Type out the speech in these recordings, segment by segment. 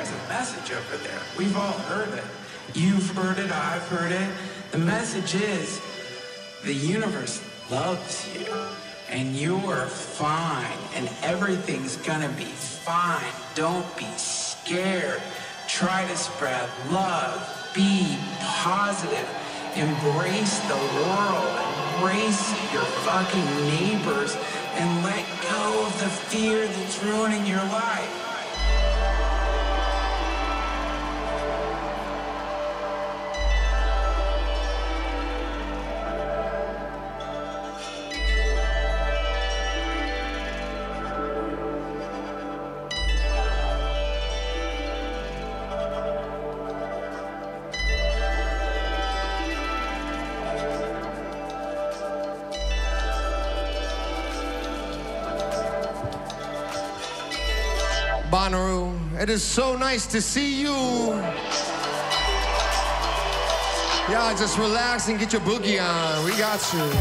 There is a message over there. We've all heard it. You've heard it, I've heard it. The message is the universe loves you and you're fine and everything's gonna be fine. Don't be scared. Try to spread love. Be positive. Embrace the world. Embrace your fucking neighbors and let go of the fear that's ruining your life. Bonnaroo, it is so nice to see you. Y'all just relax and get your boogie on. We got you.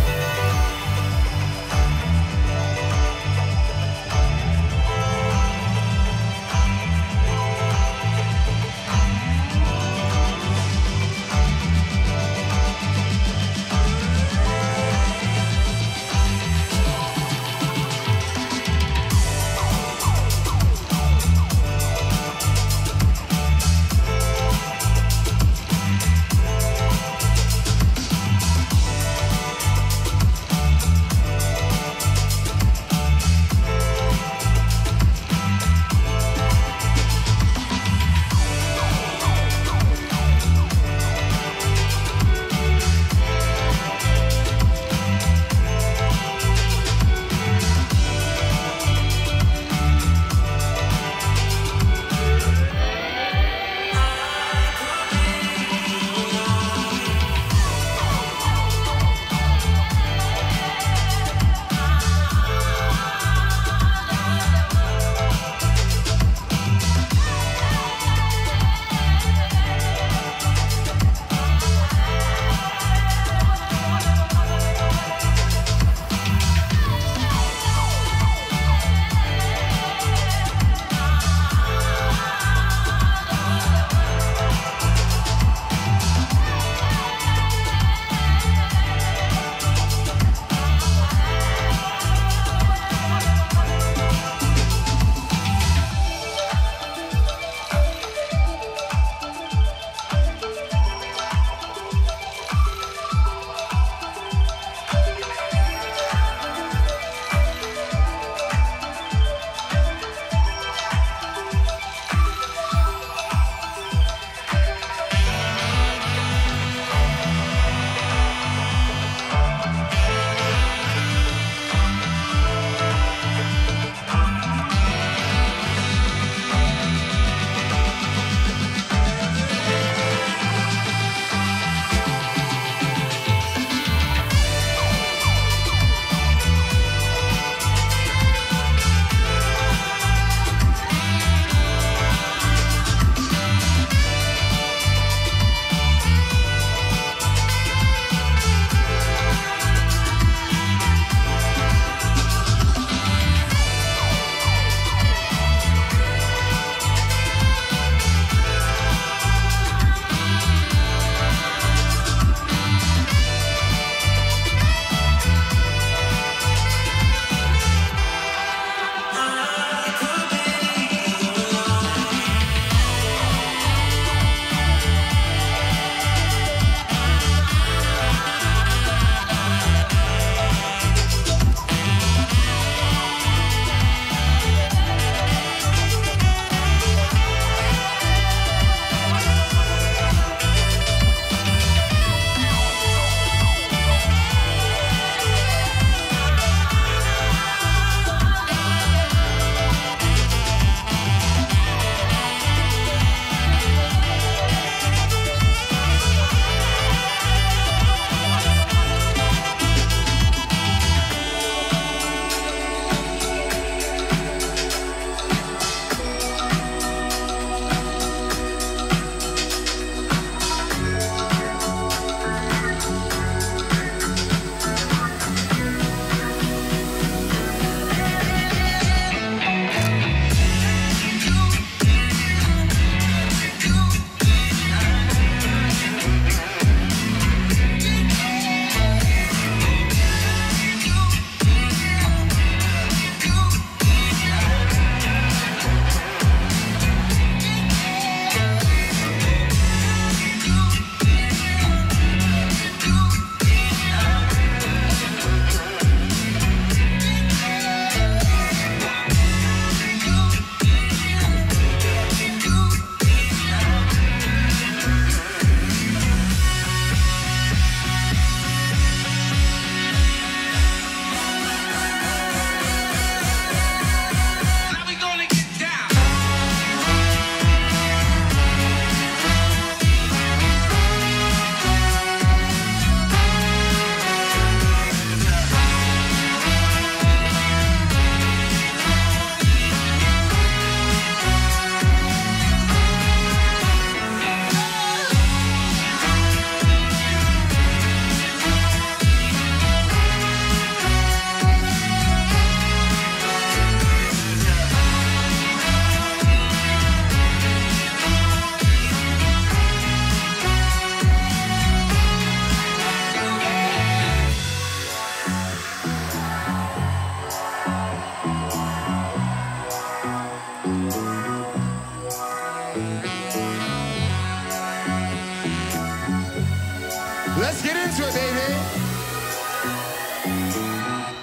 Let's get into it, baby.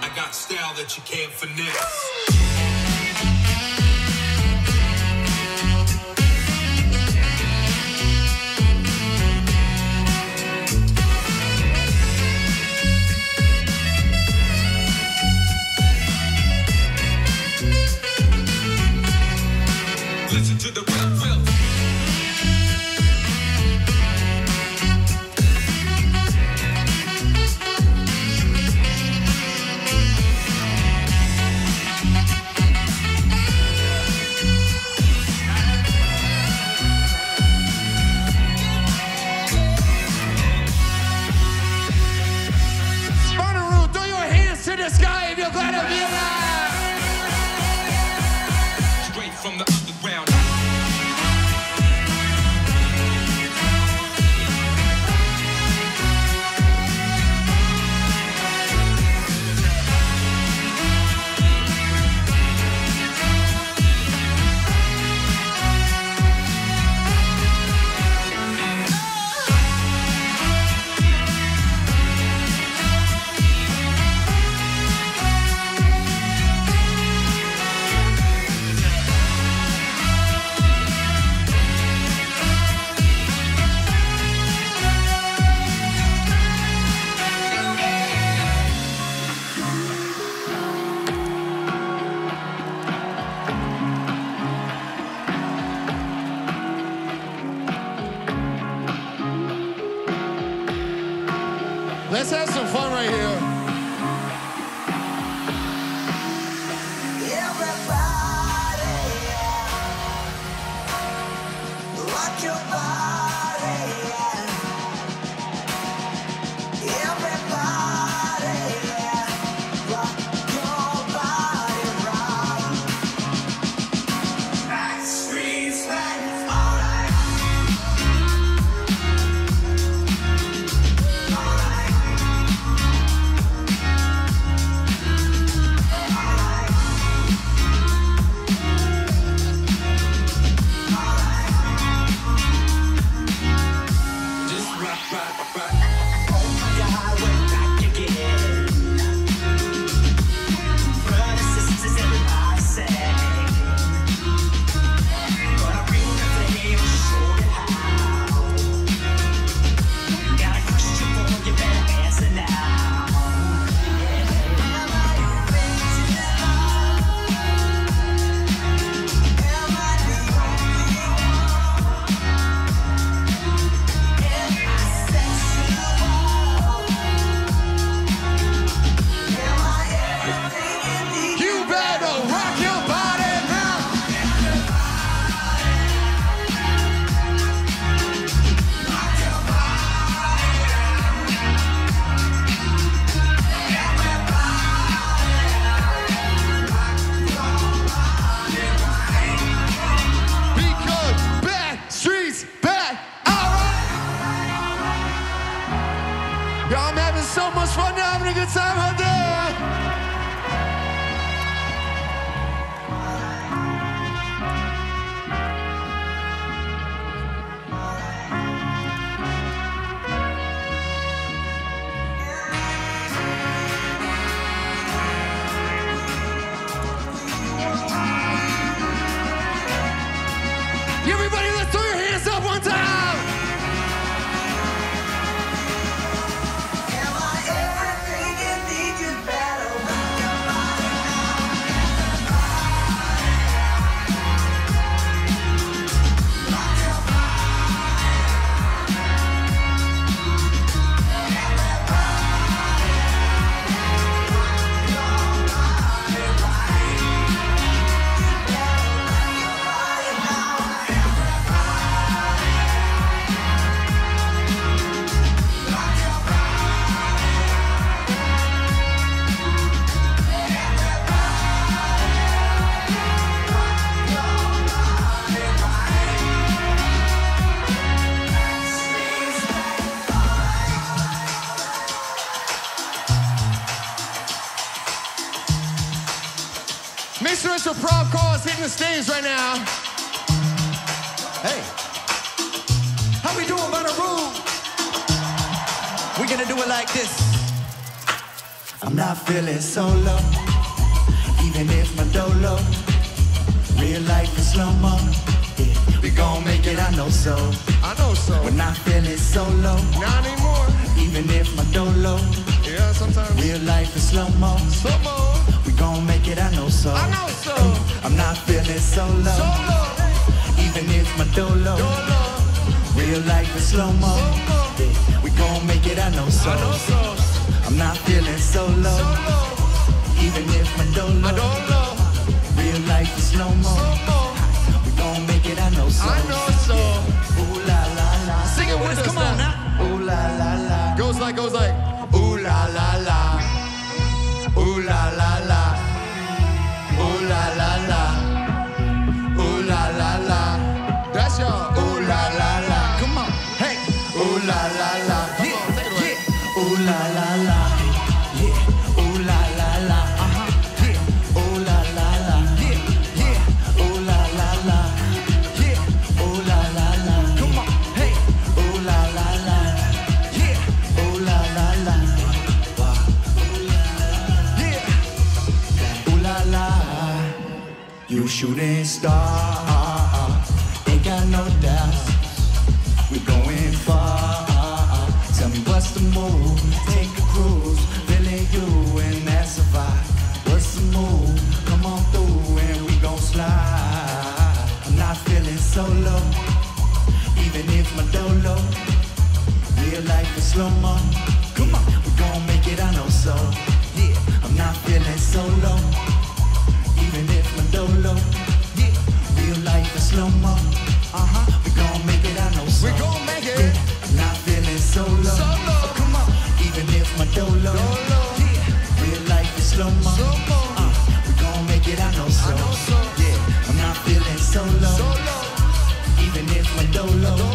I got style that you can't finesse. Let's have some fun right here. So much fun now, having a good time out there. Everybody, let's throw your hands up one time. Mr. Prop Call is hitting the stage right now. Hey. gonna do it like this. I'm not feeling solo, even if my dolo. Real life is slow-mo, yeah. We gon' make it, I know so. I know so. When I feel it solo, not anymore. Even if my dolo, yeah, sometimes. Real life is slow-mo, slow-mo. We gon' make it, I know so. I know so. I'm not feeling solo, solo. Even if my dolo, dolo. Real life is slow-mo, slow-mo. Yeah. We gon' make it, I know so. I know so. I'm not feeling solo, solo. Even if my dolo, dolo. Real life is no more. We gon' make it, I know so. I know so. Yeah. Ooh la la la. Sing it with us, come on now. Ooh la la la. Goes like. Ooh la la la. Ooh la la la. Ooh la la la. Ooh la la la. That's y'all. Ooh la la la. Come on. Hey. Ooh la la la. Come on, take it away. Ooh la la la. Yeah. Ooh la la la. You shooting star, ain't got no doubts. We going far. Tell me what's the move? Take a cruise, feeling you and that's a vibe. What's the move? Come on through and we gon' slide. I'm not feeling solo, even if my dolo. Real life is slow mo. Come on, we gon' make it. I know so. Yeah, I'm not feeling solo. Even if my dolo, yeah. Real life is slow-mo. We gon' make it, I know so. We gon' make it, yeah. I'm not feeling solo, solo. Oh, come on. Even if my dolo, dolo. Yeah. Real life is slow-mo, slow-mo. We gon' make it, I know so, I know so. Yeah. I'm not feeling solo, solo. Even if my dolo, dolo.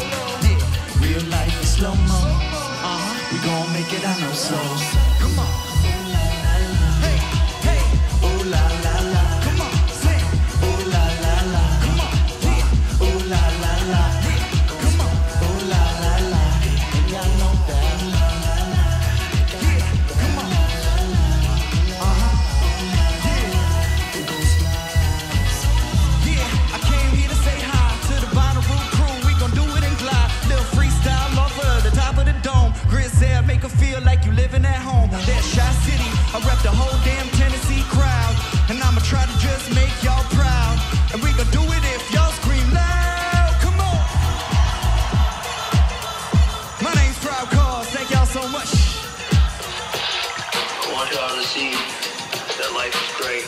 Yeah. Real life is slow-mo, slow-mo. We gon' make it, I know so. Come on. Make her feel like you living at home. That Shy City, I rep the whole damn Tennessee crowd. And I'ma try to just make y'all proud. And we gon' do it if y'all scream loud. Come on. My name's Proud Cause, thank y'all so much. I want y'all to see that life is great.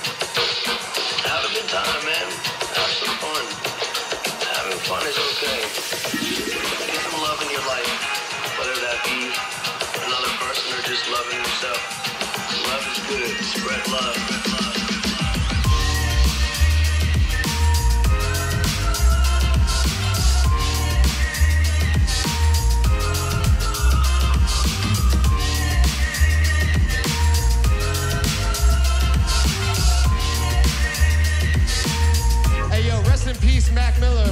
Have a good time, man. Have some fun. Having fun is okay. Get some love in your life, whether that be another person or just loving yourself. Love is good. Spread love. Spread love. Hey, yo, rest in peace, Mac Miller.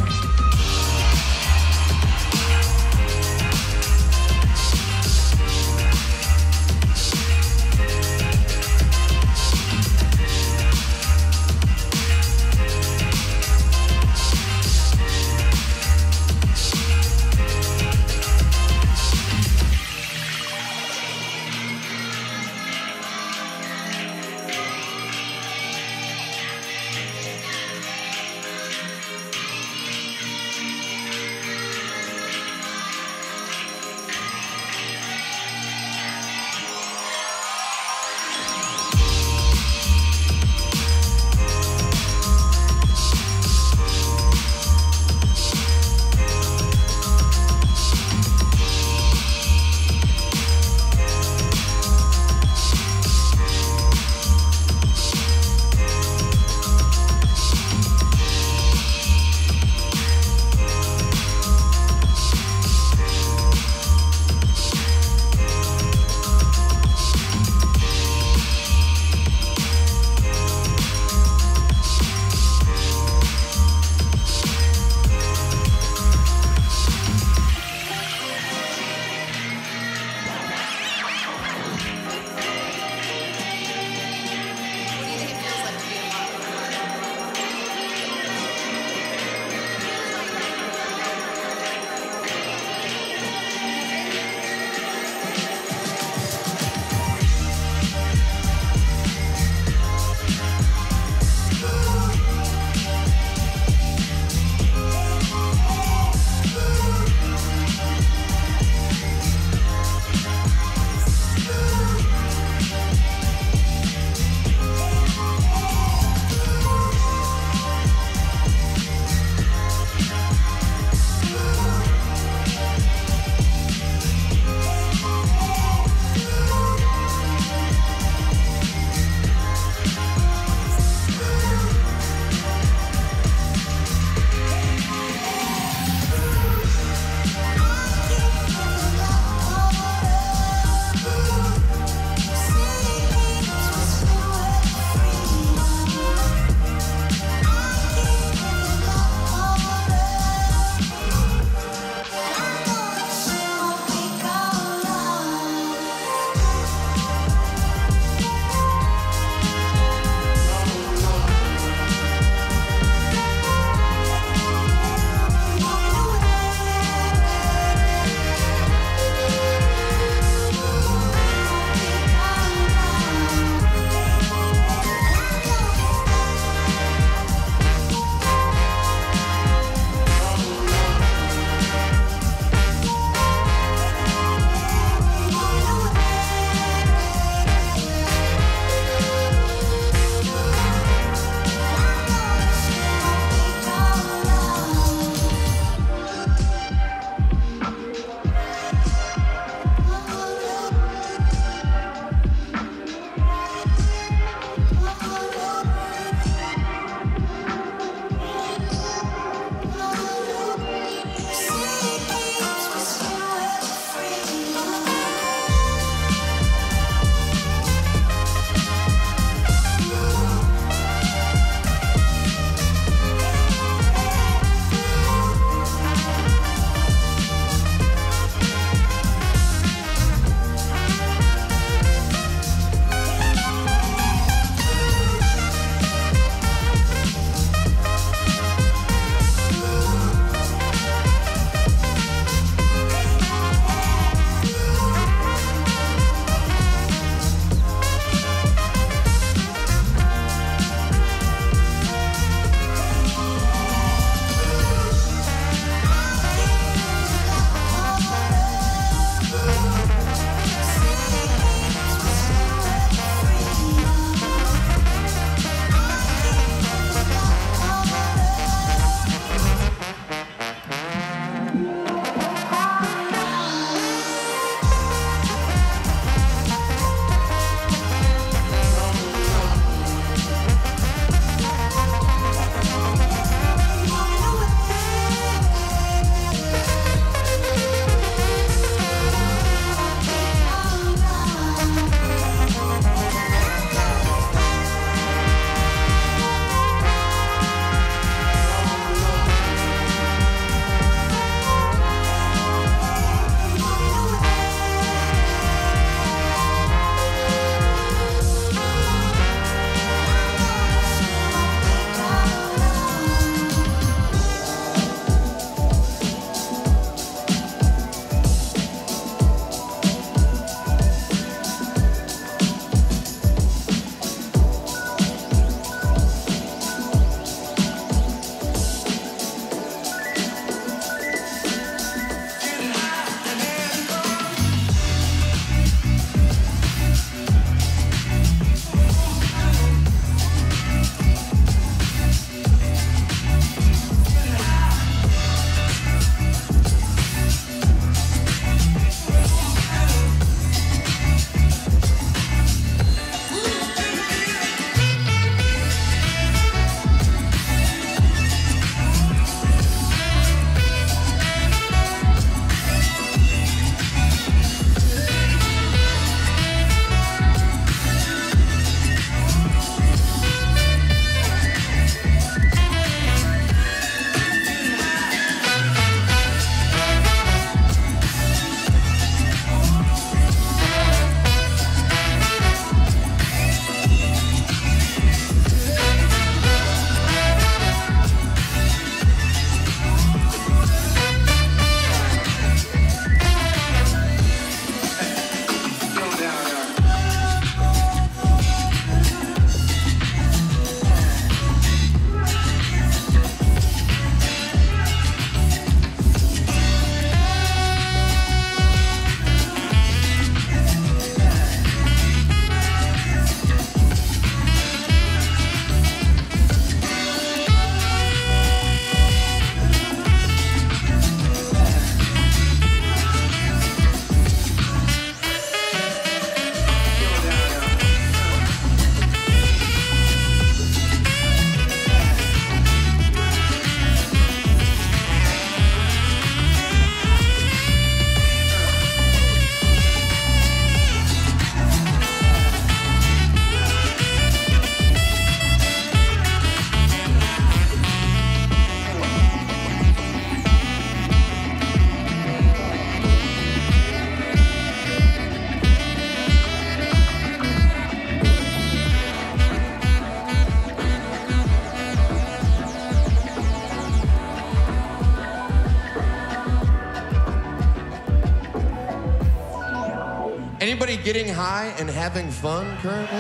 anybody getting high and having fun currently?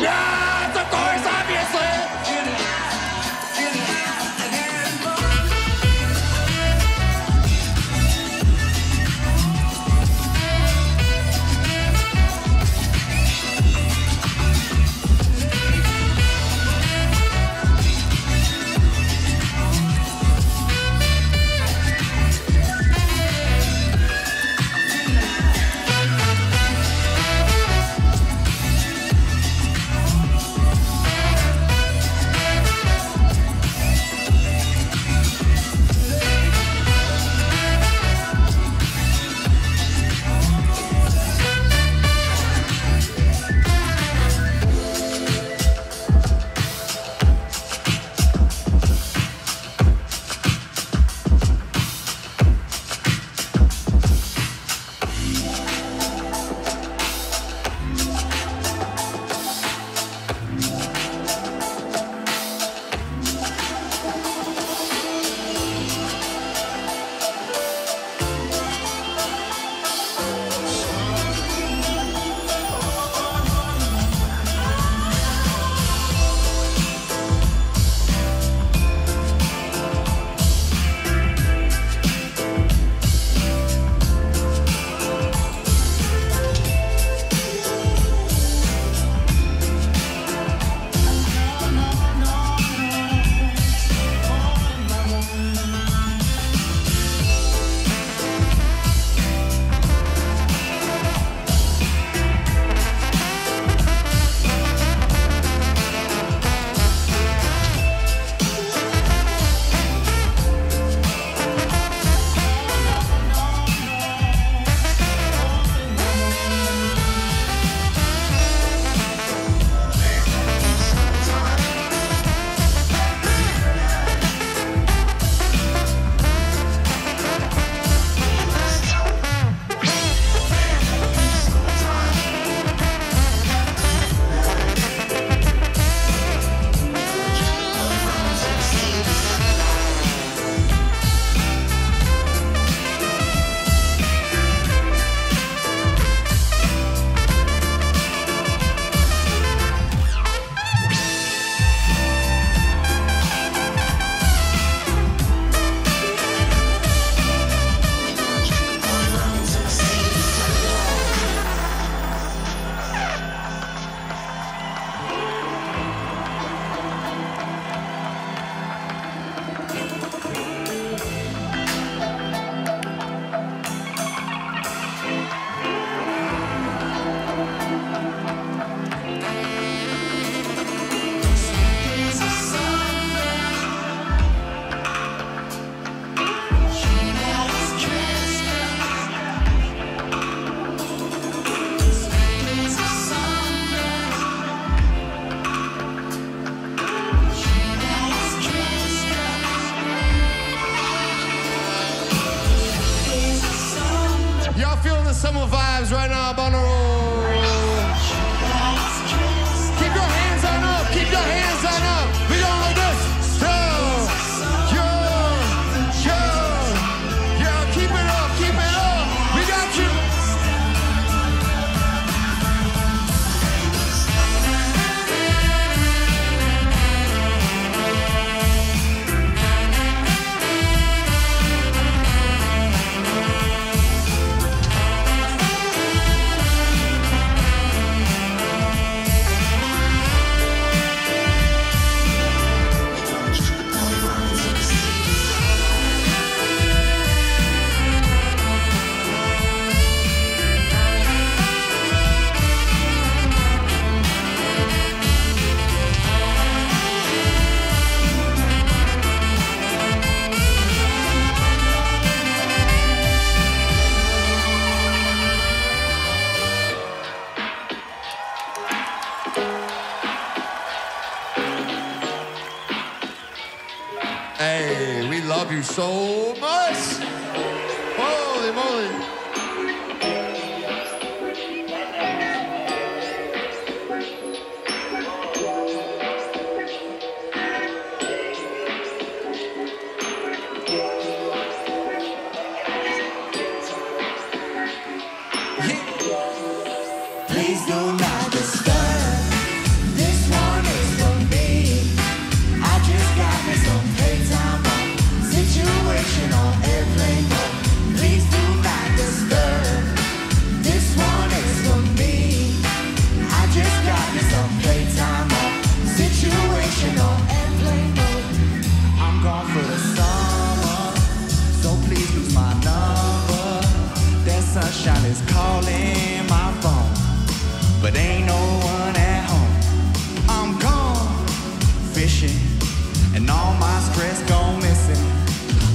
Yes, of course, obviously! Summer vibes right now, up on the road. Keep your hands on up, keep your hands on up. We don't like this. Yo, keep it up, we got you. Hey, we love you so much. Holy moly. is calling my phone, but ain't no one at home. I'm gone fishing, and all my stress gone missing.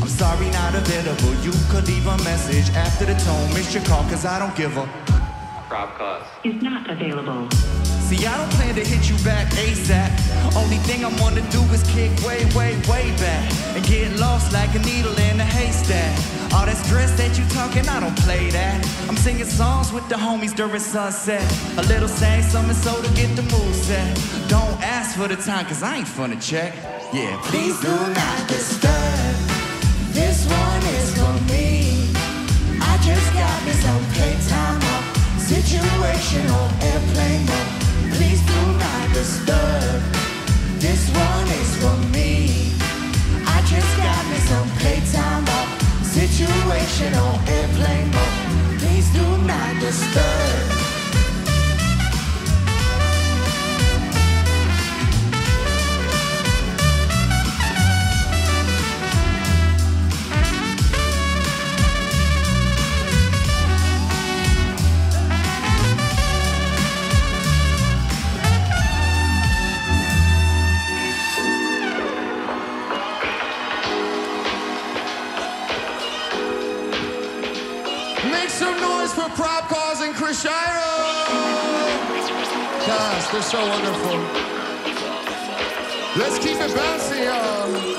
I'm sorry, not available. You could leave a message after the tone. Miss your call, cause I don't give a crop cause is not available. See, I don't plan to hit you back ASAP. Only thing I want to do is kick way, way, way back and get lost like a needle in a haystack. All that stress that you talking, I don't play that. I'm singing songs with the homies during sunset. A little sang something so to get the mood set. Don't ask for the time, cause I ain't finna check. Yeah, please do not disturb. This one is for me. I just got me some playtime up. Situational airplane up. Please do not disturb. This one is for me. I just got me some playtime up. Situational airplane mode. Please do not disturb. Make some noise for Prop Cause and Chris Shiro. Gosh, they're so wonderful. Let's keep it bouncing, y'all.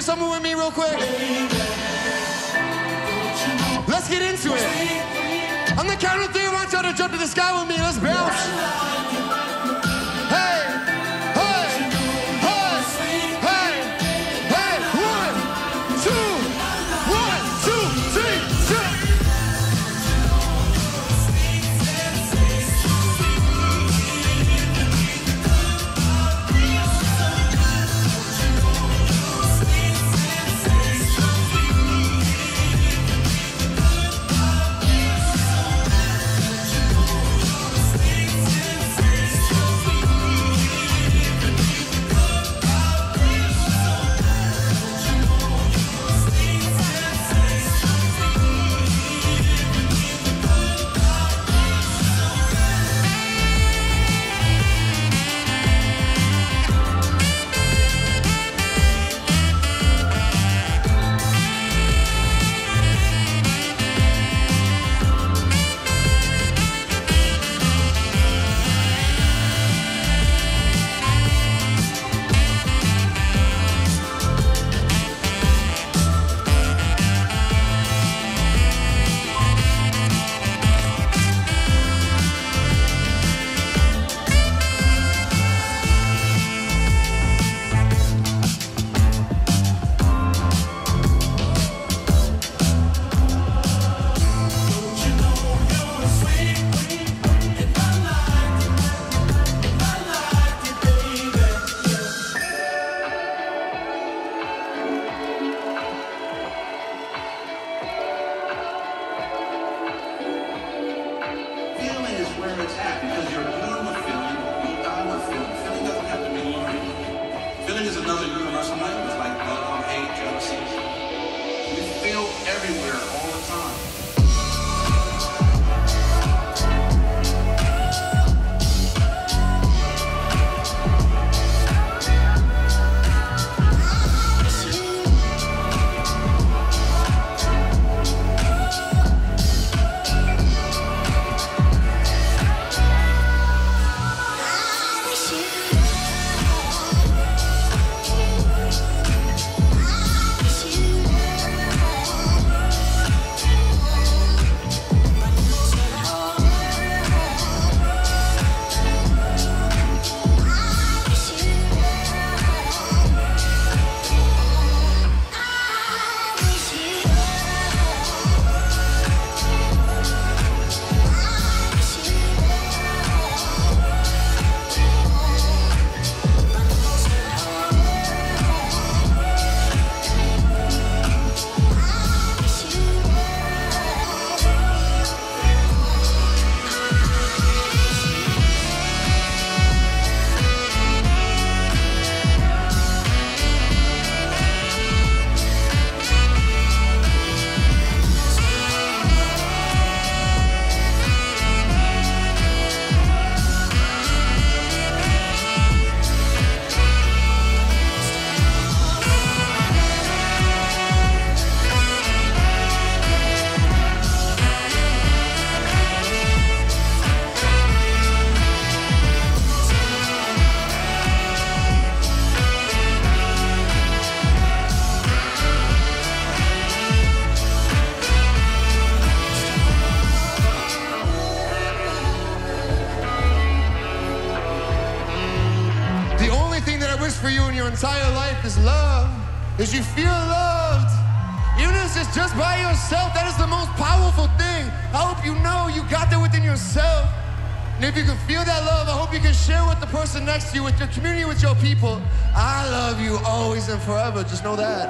do something with me real quick? Let's get into it. On the count of three, I want y'all to jump to the sky with me. Let's bounce. For you in your entire life is love, is you feel loved. Even if it's just by yourself, that is the most powerful thing. I hope you know you got that within yourself. And if you can feel that love, I hope you can share with the person next to you, with your community, with your people. I love you always and forever, just know that.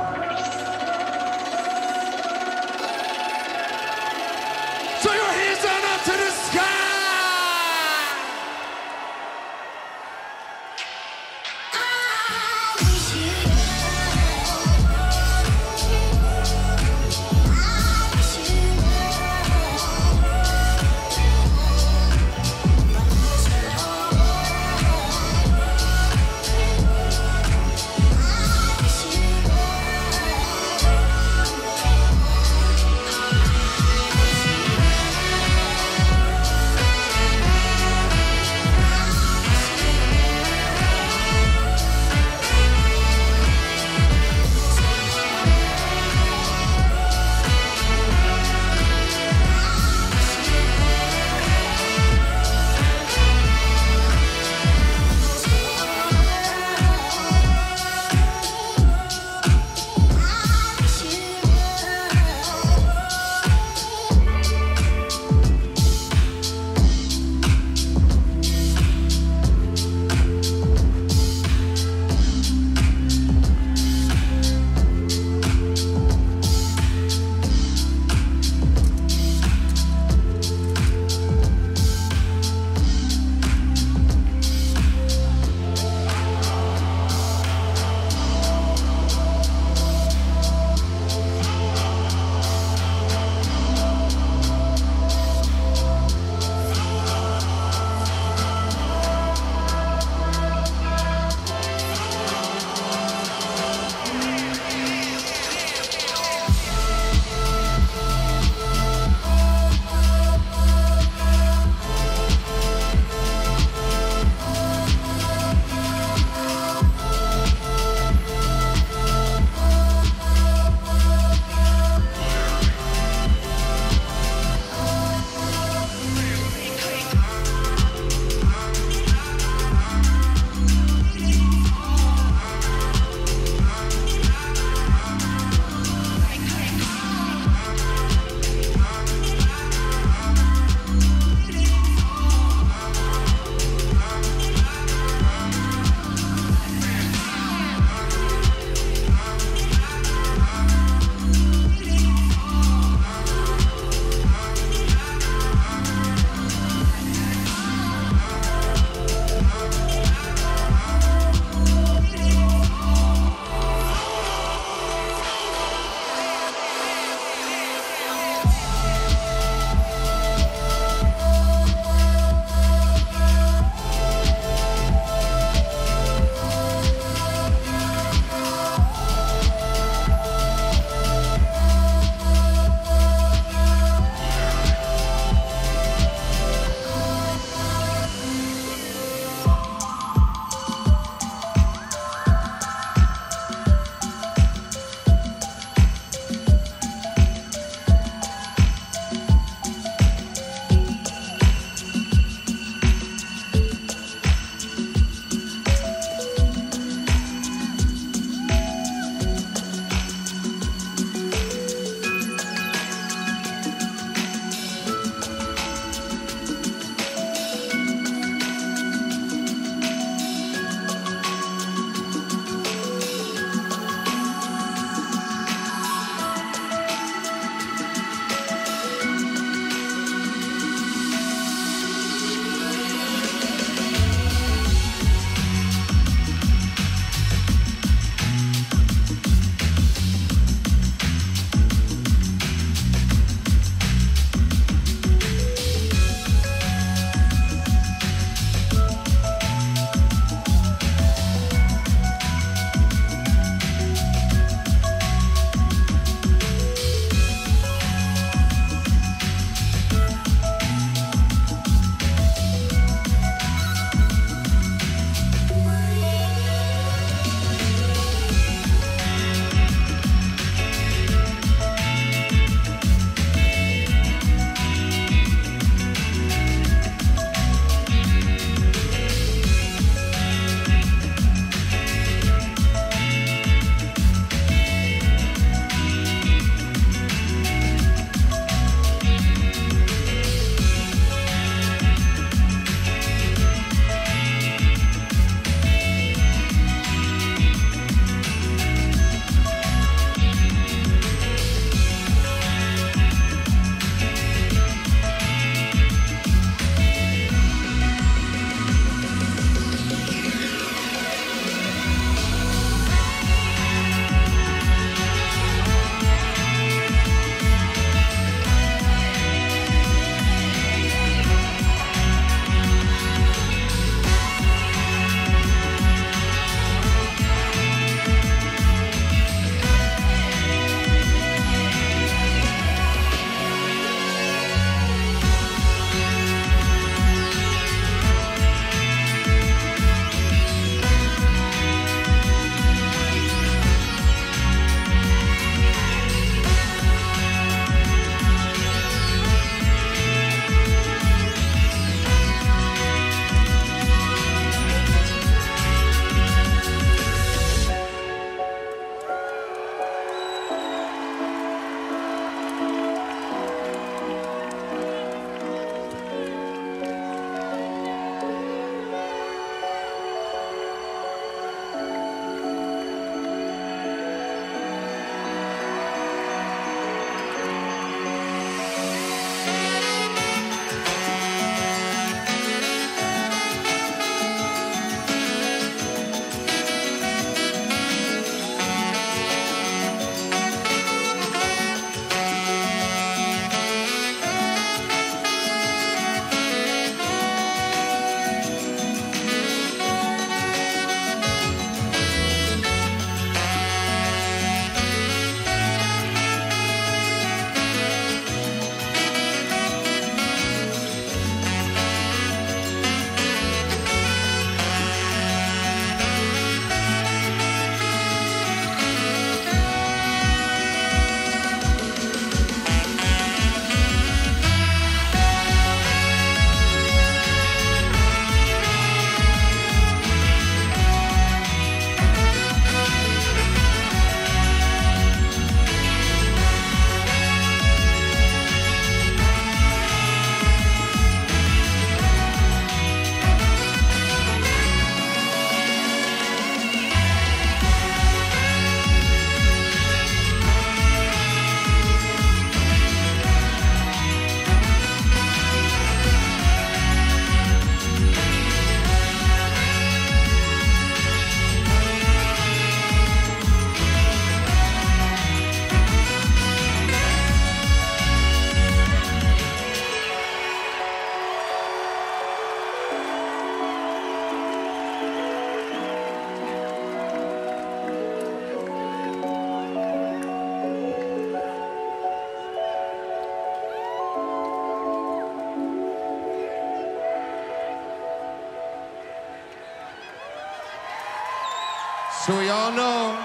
So we all know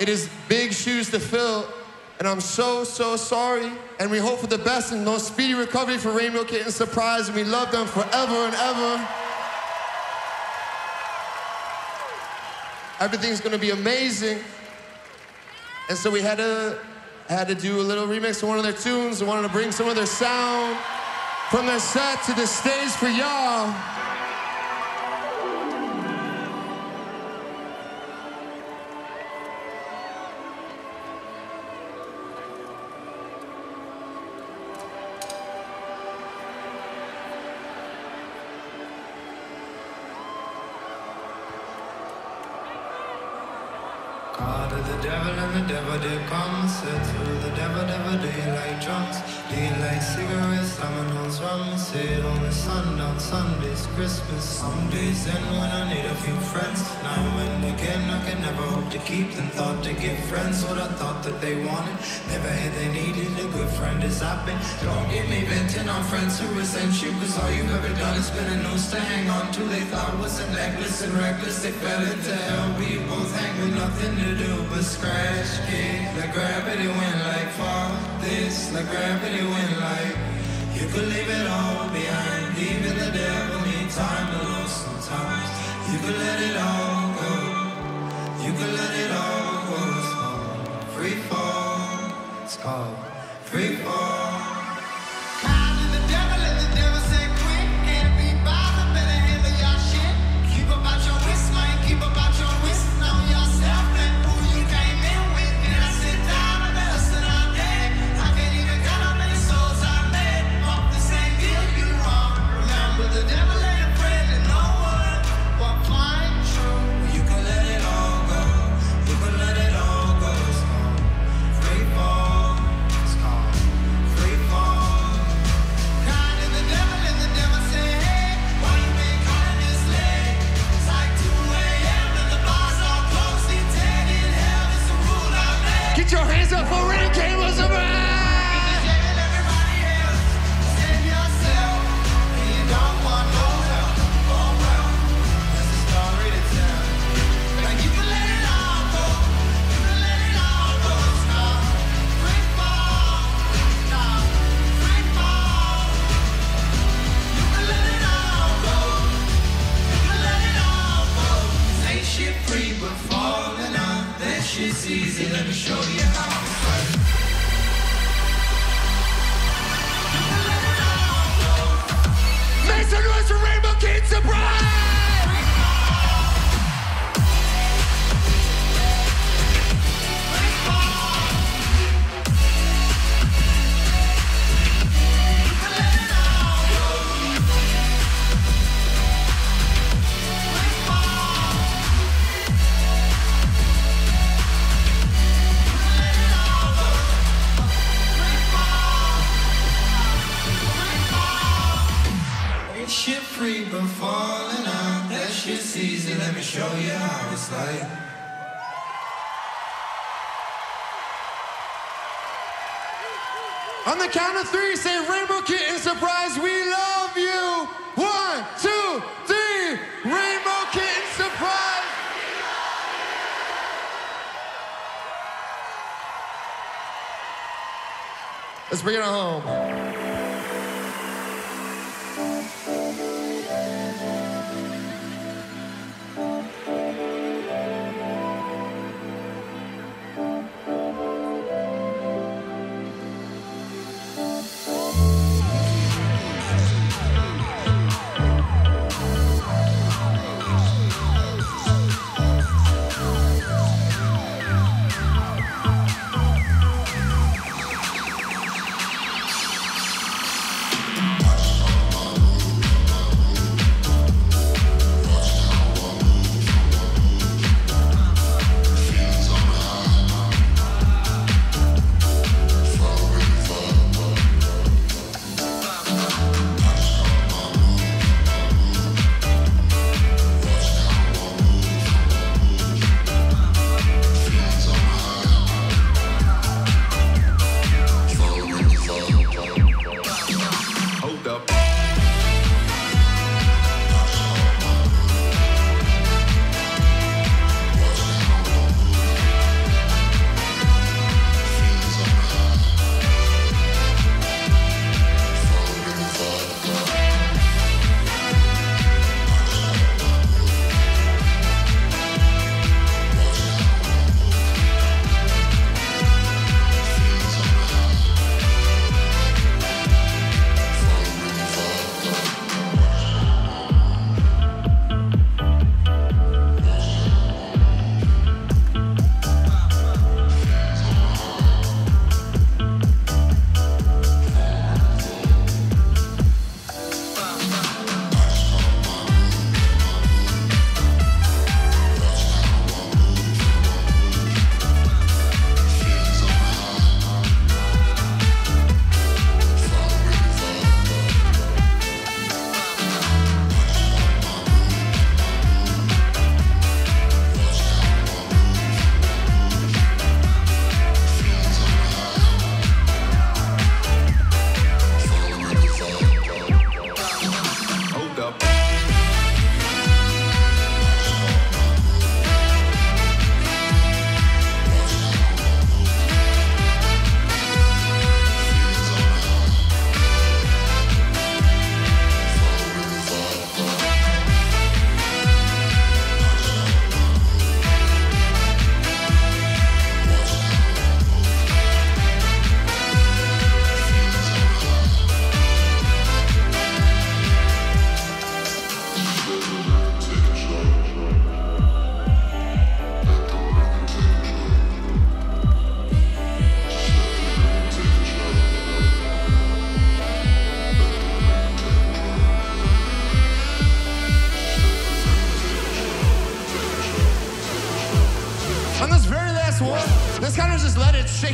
it is big shoes to fill, and I'm so, so sorry. And we hope for the best and no speedy recovery for Rainbow Kitten Surprise, and we love them forever and ever. Everything's gonna be amazing. And so we had to do a little remix of one of their tunes. We wanted to bring some of their sound from their set to the stage for y'all. God of the devil and the devil did concert to the devil do you like drums? Do you like cigarettes? Someone holds rum, say it on the sundown, Sundays, Christmas. Some days then when I need a few friends, now and again I can never hope to keep them. Thought to get friends, what I thought that they wanted, never had they needed. A good friend is happy. Don't get me venting on friends who resent you, cause all you've ever done is been a noose to hang on to. They thought was a necklace and reckless, they fell into hell. We both hang with nothing to do but scratch, kick. Like gravity went like fuck this, like gravity went like you could leave it all behind. Even the devil need time to lose sometimes. You could let it all go, you could let it all go. It's called free fall, it's called free fall. Your hands up for Rainbow Surprise! It's easy, let me show you how it's done. You can let it all go. Make some noise for Rainbow Kitten Surprise! You can let it all go. Shit free but falling out. That shit's easy, let me show you how it's like. On the count of three, say Rainbow Kitten Surprise, we love you. 1, 2, 3, Rainbow Kitten Surprise. Let's bring it on home.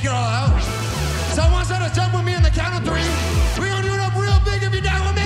it all out. So I want you to jump with me on the count of three. We're gonna do it up real big if you're down with me.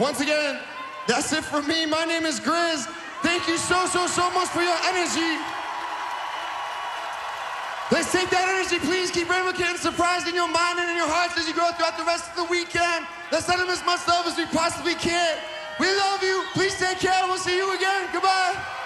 Once again, that's it for me. My name is GRiZ. Thank you so much for your energy. Let's take that energy, please. Keep Rainbow Kitten Surprise in your mind and in your hearts as you go throughout the rest of the weekend. Let's send them as much love as we possibly can. We love you. Please take care. We'll see you again. Goodbye.